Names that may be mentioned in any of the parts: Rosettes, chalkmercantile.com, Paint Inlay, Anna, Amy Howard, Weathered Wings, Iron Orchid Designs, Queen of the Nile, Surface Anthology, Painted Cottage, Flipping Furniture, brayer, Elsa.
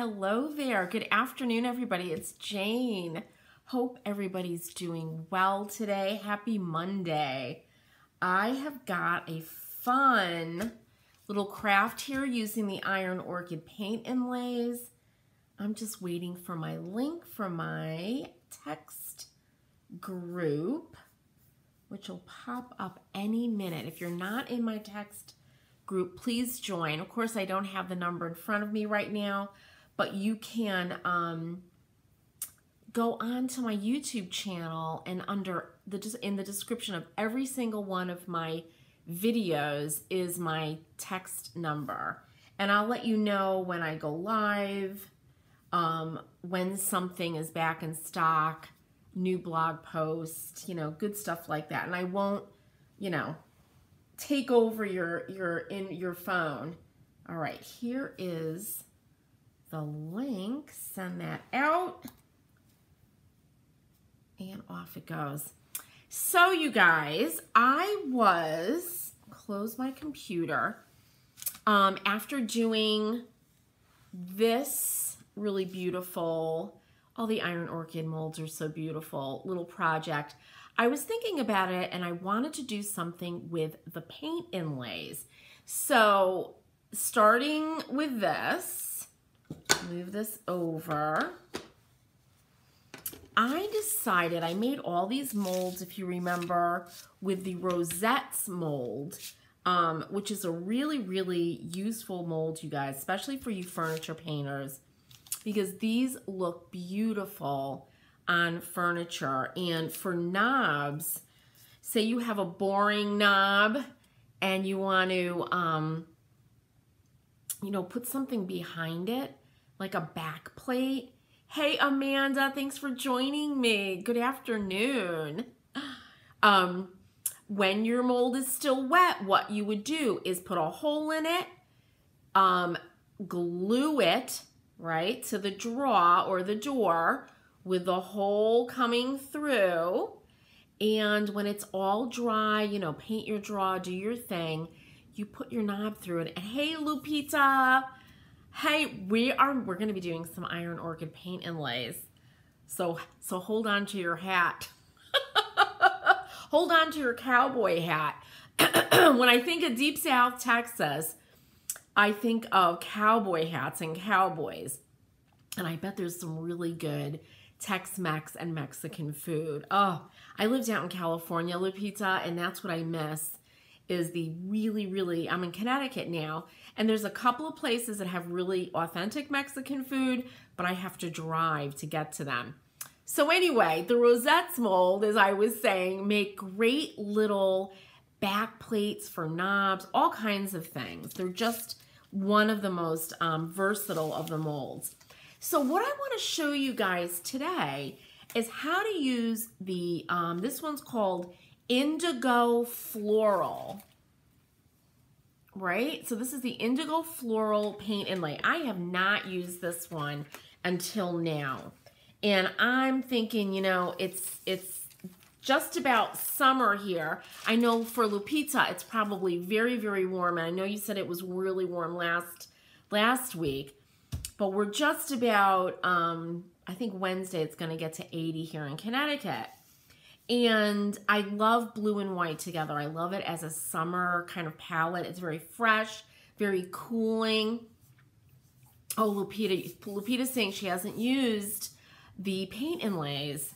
Hello there. Good afternoon, everybody. It's Jane. Hope everybody's doing well today. Happy Monday. I have got a fun little craft here using the Iron Orchid paint inlays. I'm just waiting for my link for my text group, which will pop up any minute. If you're not in my text group, please join. Of course, I don't have the number in front of me right now, but you can go on to my YouTube channel, and under in the description of every single one of my videos is my text number. And I'll let you know when I go live, when something is back in stock, new blog posts, you know, good stuff like that. And I won't, you know, take over your phone. All right, here is the link, send that out, and off it goes. So you guys, I was, close my computer, after doing this really beautiful, all the Iron Orchid molds are so beautiful, little project, I was thinking about it and I wanted to do something with the paint inlays. So starting with this, move this over. I decided, I made all these molds, if you remember, with the Rosettes mold, which is a really, really useful mold, you guys, especially for you furniture painters, because these look beautiful on furniture. And for knobs, say you have a boring knob and you want to, you know, put something behind it, like a back plate. Hey, Amanda, thanks for joining me. Good afternoon. When your mold is still wet, what you would do is put a hole in it, glue it, right, to the draw or the door with the hole coming through. And when it's all dry, you know, paint your draw, do your thing. You put your knob through it. Hey, Lupita. Hey, we're gonna be doing some Iron Orchid paint inlays. So hold on to your hat. Hold on to your cowboy hat. When I think of Deep South Texas, I think of cowboy hats and cowboys. And I bet there's some really good Tex-Mex and Mexican food. Oh, I lived out in California, Lupita, and that's what I miss. Is the really, really, I'm in Connecticut now, and there's a couple of places that have really authentic Mexican food, but I have to drive to get to them. So anyway, the Rosettes mold, as I was saying, make great little back plates for knobs, all kinds of things. They're just one of the most versatile of the molds. So what I want to show you guys today is how to use the, this one's called Indigo Floral, right? So this is the Indigo Floral paint inlay. I have not used this one until now. And I'm thinking, you know, it's just about summer here. I know for Lupita, it's probably very, very warm. And I know you said it was really warm last week, but we're just about, I think Wednesday it's going to get to 80 here in Connecticut. And I love blue and white together. I love it as a summer kind of palette. It's very fresh, very cooling. Oh, Lupita's saying she hasn't used the paint inlays.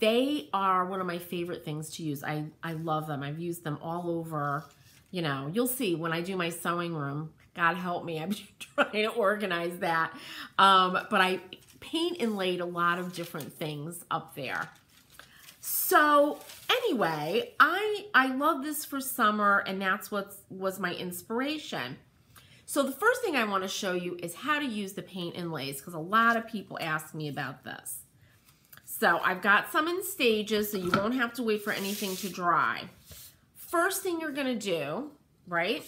They are one of my favorite things to use. I love them. I've used them all over. You know, you'll see when I do my sewing room. God help me, I'm trying to organize that. But I paint inlaid a lot of different things up there. So anyway, I love this for summer, and that's what was my inspiration. So the first thing I want to show you is how to use the paint inlays, because a lot of people ask me about this. So I've got some in stages, so you won't have to wait for anything to dry. First thing you're going to do, right,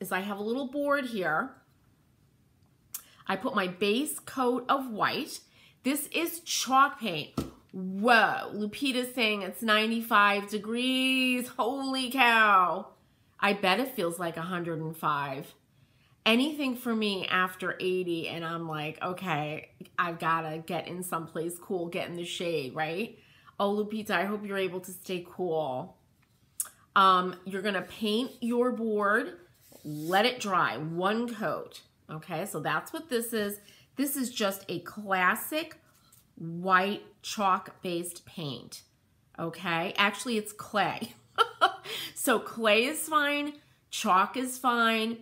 is I have a little board here. I put my base coat of white. This is chalk paint. Whoa, Lupita's saying it's 95 degrees. Holy cow. I bet it feels like 105. anything for me after 80 and I'm like, okay, I've got to get in someplace cool, get in the shade, right? Oh, Lupita, I hope you're able to stay cool. You're going to paint your board, let it dry, one coat. Okay, so that's what this is. This is just a classic white chalk-based paint, okay? Actually, it's clay. So clay is fine, chalk is fine.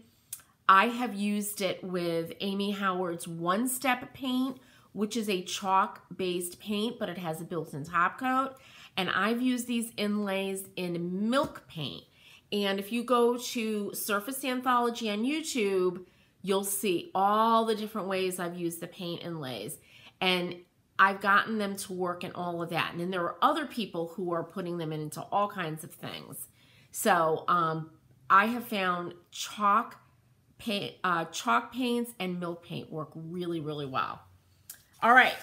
I have used it with Amy Howard's One Step paint, which is a chalk-based paint, but it has a built-in top coat. And I've used these inlays in milk paint. And if you go to Surface Anthology on YouTube, you'll see all the different ways I've used the paint inlays. And I've gotten them to work in all of that. And then there are other people who are putting them into all kinds of things. So I have found chalk paints and milk paint work really, really well. All right,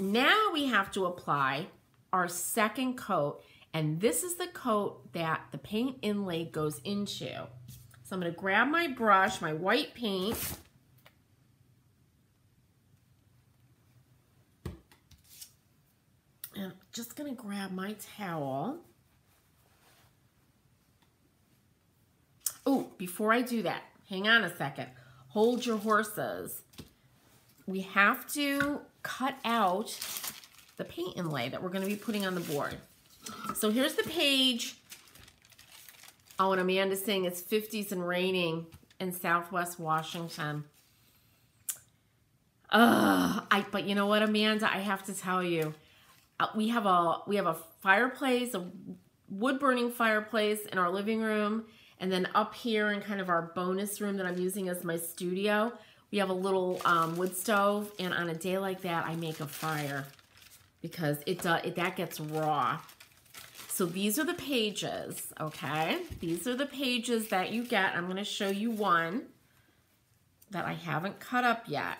now we have to apply our second coat, and this is the coat that the paint inlay goes into. So I'm going to grab my brush, my white paint, and I'm just going to grab my towel. Oh, before I do that, hang on a second. Hold your horses. We have to cut out the paint inlay that we're going to be putting on the board. So here's the page. Oh, and Amanda's saying it's 50s and raining in Southwest Washington. But you know what, Amanda? I have to tell you, we have a fireplace, a wood-burning fireplace in our living room, and then up here in kind of our bonus room that I'm using as my studio, we have a little wood stove, and on a day like that, I make a fire because that gets raw. So these are the pages, okay? These are the pages that you get. I'm gonna show you one that I haven't cut up yet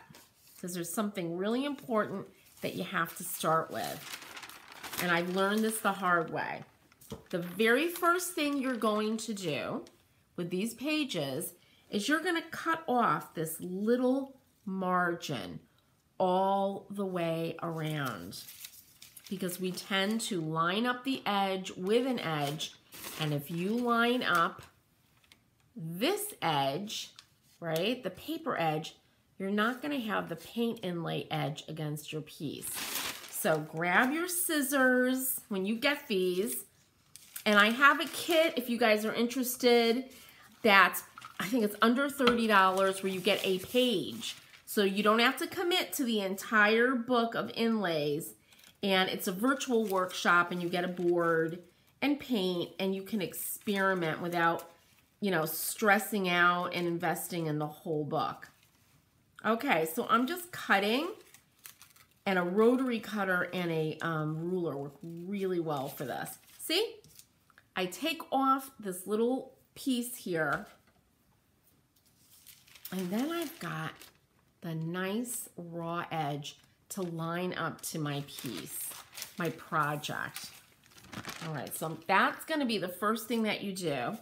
because there's something really important that you have to start with. And I've learned this the hard way. The very first thing you're going to do with these pages is you're gonna cut off this little margin all the way around because we tend to line up the edge with an edge, and if you line up this edge, right, the paper edge, you're not gonna have the paint inlay edge against your piece. So grab your scissors when you get these, and I have a kit, if you guys are interested, that's, I think it's under $30, where you get a page. So you don't have to commit to the entire book of inlays. And it's a virtual workshop, and you get a board and paint, and you can experiment without, you know, stressing out and investing in the whole book. Okay, so I'm just cutting, and a rotary cutter and a ruler work really well for this. See? I take off this little piece here, and then I've got the nice raw edge to line up to my piece, my project. All right, so that's gonna be the first thing that you do.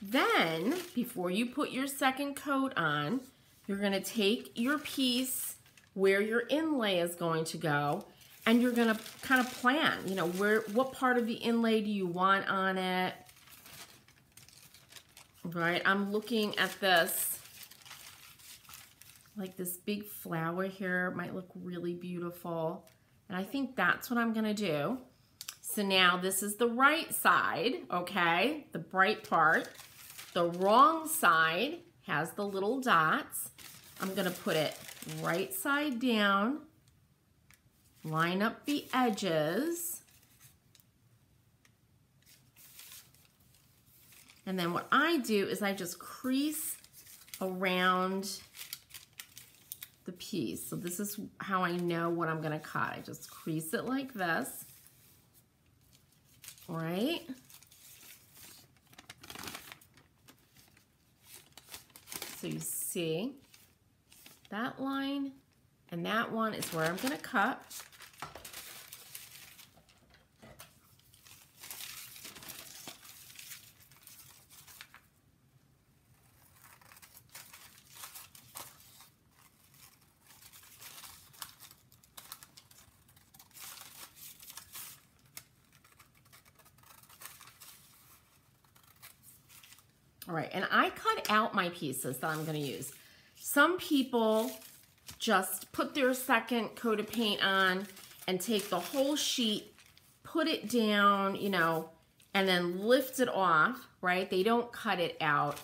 Then, before you put your second coat on, you're gonna take your piece where your inlay is going to go, and you're gonna kind of plan, you know, what part of the inlay do you want on it? Right, I'm looking at this, like this big flower here might look really beautiful. And I think that's what I'm gonna do. So now this is the right side, okay? The bright part. The wrong side has the little dots. I'm gonna put it right side down. Line up the edges. And then what I do is I just crease around the piece. So this is how I know what I'm gonna cut. I just crease it like this, right? So you see that line and that one is where I'm gonna cut. right. And I cut out my pieces that I'm going to use. Some people just put their second coat of paint on and take the whole sheet, put it down, you know, and then lift it off, right? They don't cut it out.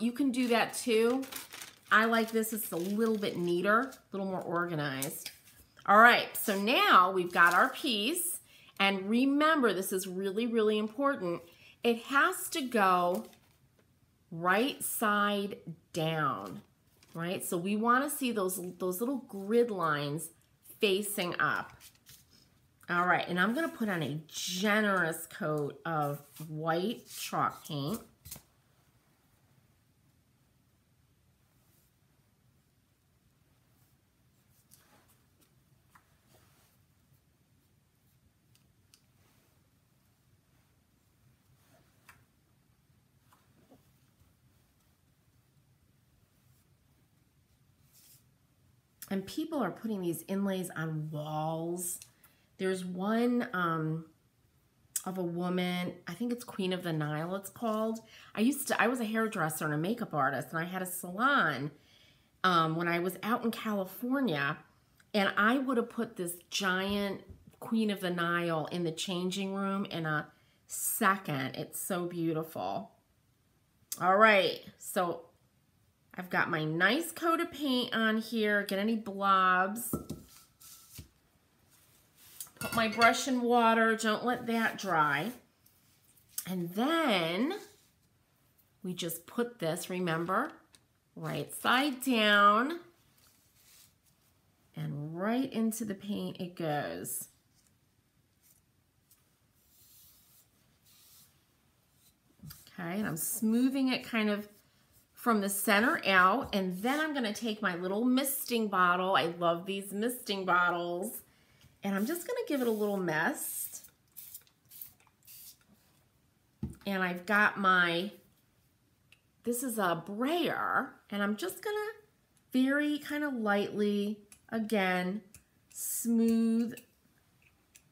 You can do that too. I like this. It's a little bit neater, a little more organized. All right, so now we've got our piece. And remember, this is really, really important. It has to go right side down, right? So we want to see those little grid lines facing up. All right, and I'm going to put on a generous coat of white chalk paint. And people are putting these inlays on walls. There's one of a woman, I think it's Queen of the Nile it's called. I was a hairdresser and a makeup artist, and I had a salon when I was out in California, and I would have put this giant Queen of the Nile in the changing room in a second. It's so beautiful. All right, so I've got my nice coat of paint on here. Get any blobs. Put my brush in water. Don't let that dry. And then we just put this, remember, right side down. And right into the paint it goes. Okay, and I'm smoothing it kind of from the center out, and then I'm gonna take my little misting bottle. I love these misting bottles. And I'm just gonna give it a little mist. And I've got my, this is a brayer, and I'm just gonna very kind of lightly, again, smooth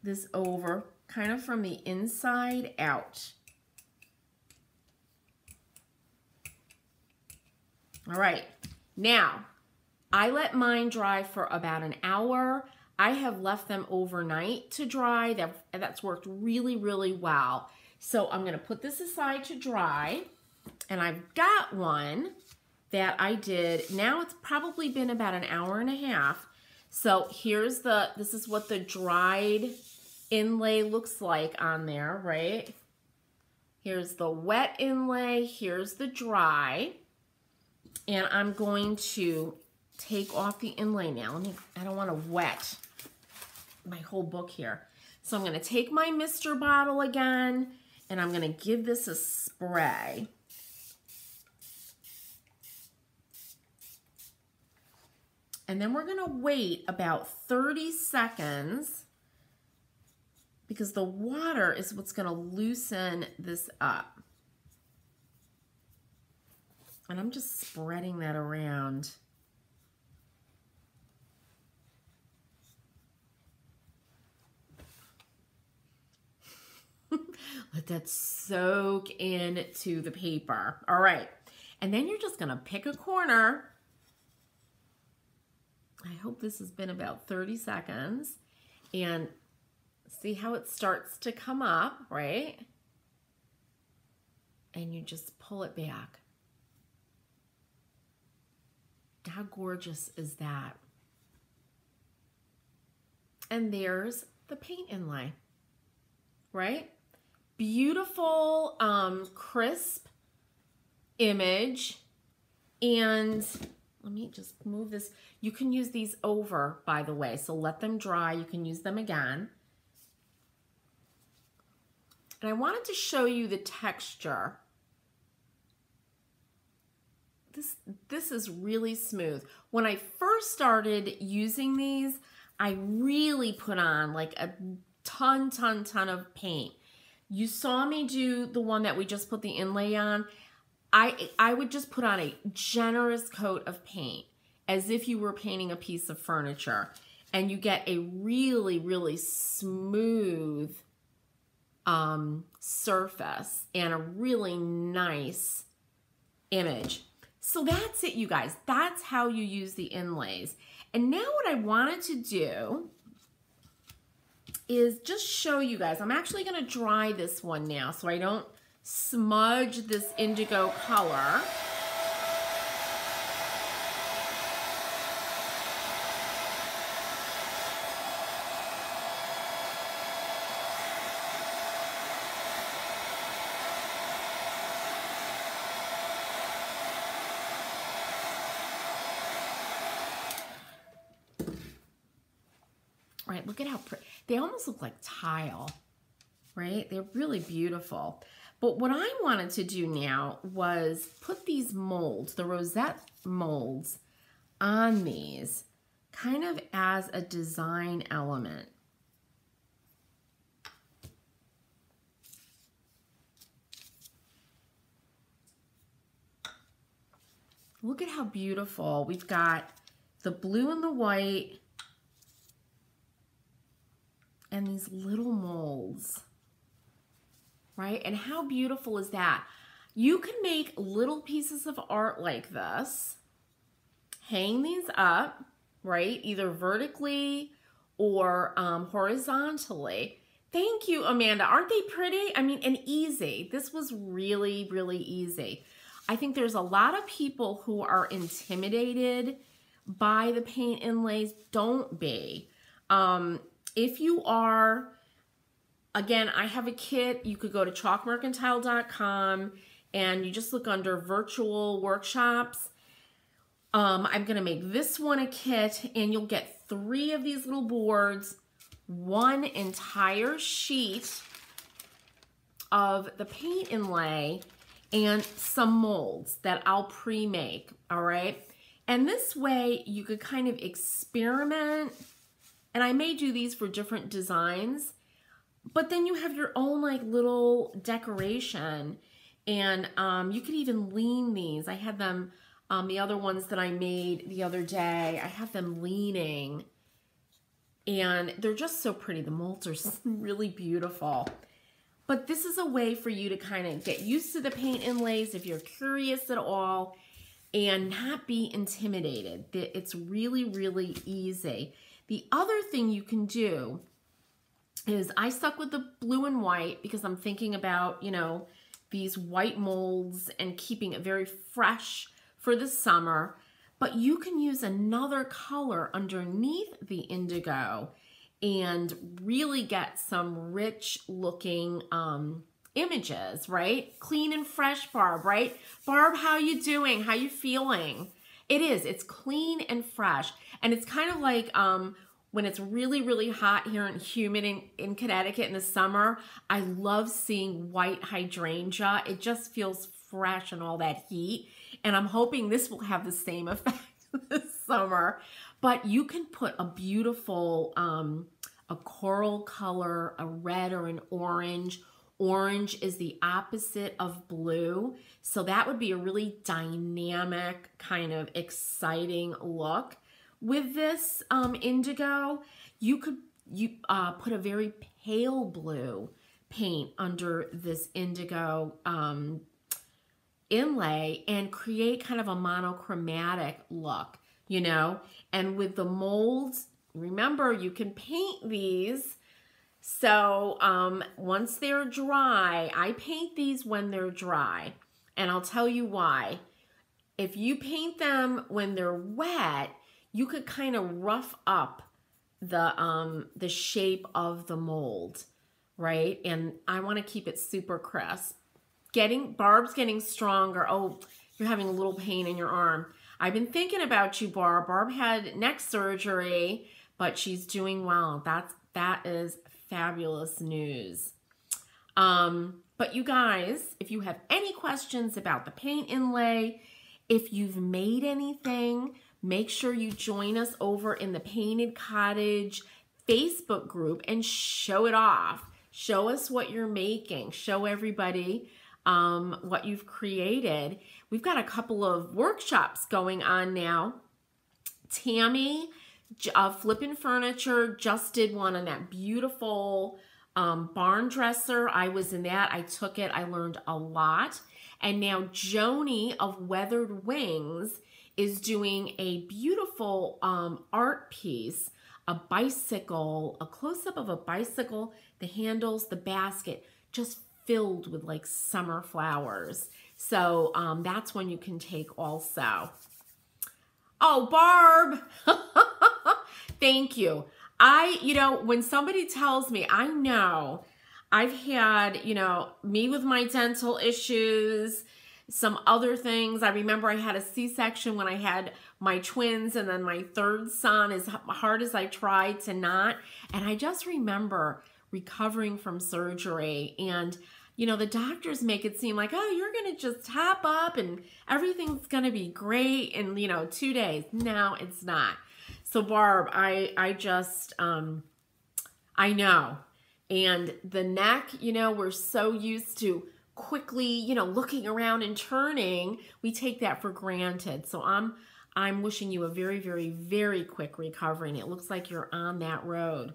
this over, kind of from the inside out. All right, now, I let mine dry for about an hour. I have left them overnight to dry. That's worked really, really well. So I'm gonna put this aside to dry, and I've got one that I did. Now it's probably been about an hour and a half. So here's this is what the dried inlay looks like on there, right? Here's the wet inlay, here's the dry. And I'm going to take off the inlay now. I don't want to wet my whole book here. So I'm going to take my mister bottle again, and I'm going to give this a spray. And then we're going to wait about 30 seconds because the water is what's going to loosen this up. And I'm just spreading that around. Let that soak into the paper. All right. And then you're just going to pick a corner. I hope this has been about 30 seconds. And see how it starts to come up, right? And you just pull it back. How gorgeous is that? And there's the paint inlay, right? Beautiful, crisp image. And let me just move this. You can use these over, by the way, so let them dry. You can use them again. And I wanted to show you the texture. This is really smooth. When I first started using these, I really put on like a ton of paint. You saw me do the one that we just put the inlay on. I would just put on a generous coat of paint as if you were painting a piece of furniture, and you get a really, really smooth surface and a really nice image. So that's it, you guys. That's how you use the inlays. And now what I wanted to do is just show you guys. I'm actually going to dry this one now so I don't smudge this indigo color. Right, look at how pretty. They almost look like tile, right? They're really beautiful. But what I wanted to do now was put these molds, the rosette molds, on these kind of as a design element. Look at how beautiful. We've got the blue and the white, and these little molds, right? And how beautiful is that? You can make little pieces of art like this, hang these up, right? Either vertically or horizontally. Thank you, Amanda. Aren't they pretty? I mean, and easy. This was really, really easy. I think there's a lot of people who are intimidated by the paint inlays. Don't be. If you are, again, I have a kit. You could go to chalkmercantile.com and you just look under virtual workshops. I'm going to make this one a kit, and you'll get 3 of these little boards, 1 entire sheet of the paint inlay, and some molds that I'll pre-make, all right? And this way you could kind of experiment. And I may do these for different designs, but then you have your own like little decoration, and you could even lean these. I had them, the other ones that I made the other day, I have them leaning, and they're just so pretty. The molds are really beautiful. But this is a way for you to kind of get used to the paint inlays if you're curious at all and not be intimidated. It's really, really easy. The other thing you can do is I stuck with the blue and white because I'm thinking about, you know, these white molds and keeping it very fresh for the summer. But you can use another color underneath the indigo and really get some rich looking images, right? Clean and fresh, Barb, right? Barb, how you doing? How you feeling? It is. It's clean and fresh. And it's kind of like when it's really, really hot here and humid in Connecticut in the summer, I love seeing white hydrangea. It just feels fresh and all that heat. And I'm hoping this will have the same effect this summer. But you can put a beautiful, a coral color, a red or an orange. Orange is the opposite of blue, so that would be a really dynamic, kind of exciting look. With this indigo, you could put a very pale blue paint under this indigo inlay and create kind of a monochromatic look, you know? And with the molds, remember, you can paint these. So once they're dry, I paint these when they're dry, and I'll tell you why. If you paint them when they're wet, you could kind of rough up the shape of the mold, right? And I want to keep it super crisp. Barb's getting stronger. Oh, you're having a little pain in your arm. I've been thinking about you, Barb. Barb had neck surgery, but she's doing well. That is fabulous news. But you guys, if you have any questions about the paint inlay, if you've made anything, make sure you join us over in the Painted Cottage Facebook group and show it off. Show us what you're making. Show everybody what you've created. We've got a couple of workshops going on now. Tammy, Flipping Furniture, just did one on that beautiful barn dresser. I was in that. I took it. I learned a lot. And now Joni of Weathered Wings is doing a beautiful art piece, a bicycle, a close-up of a bicycle, the handles, the basket, just filled with like summer flowers. So that's one you can take also. Oh, Barb, thank you. You know, when somebody tells me, I know I've had, you know, me with my dental issues, some other things. I remember I had a C-section when I had my twins and then my third son, as hard as I tried to not. And I just remember recovering from surgery, and, you know, the doctors make it seem like, oh, you're going to just top up and everything's going to be great in, you know, 2 days. No, it's not. So Barb, I just, I know. And the neck, you know, we're so used to quickly, you know, looking around and turning. We take that for granted. So I'm wishing you a very, very, very quick recovery. And it looks like you're on that road.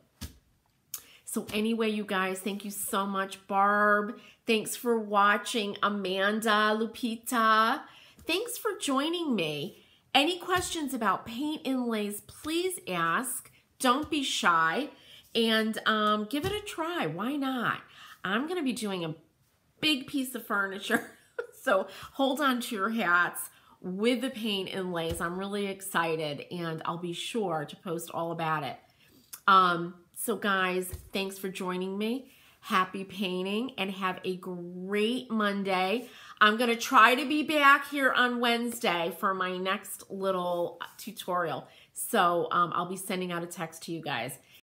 So anyway, you guys, thank you so much, Barb. Thanks for watching, Amanda, Lupita. Thanks for joining me. Any questions about paint inlays, please ask. Don't be shy, and give it a try. Why not? I'm going to be doing a big piece of furniture, so hold on to your hats with the paint inlays. I'm really excited, and I'll be sure to post all about it. So guys, thanks for joining me. Happy painting, and have a great Monday. I'm going to try to be back here on Wednesday for my next little tutorial. So I'll be sending out a text to you guys.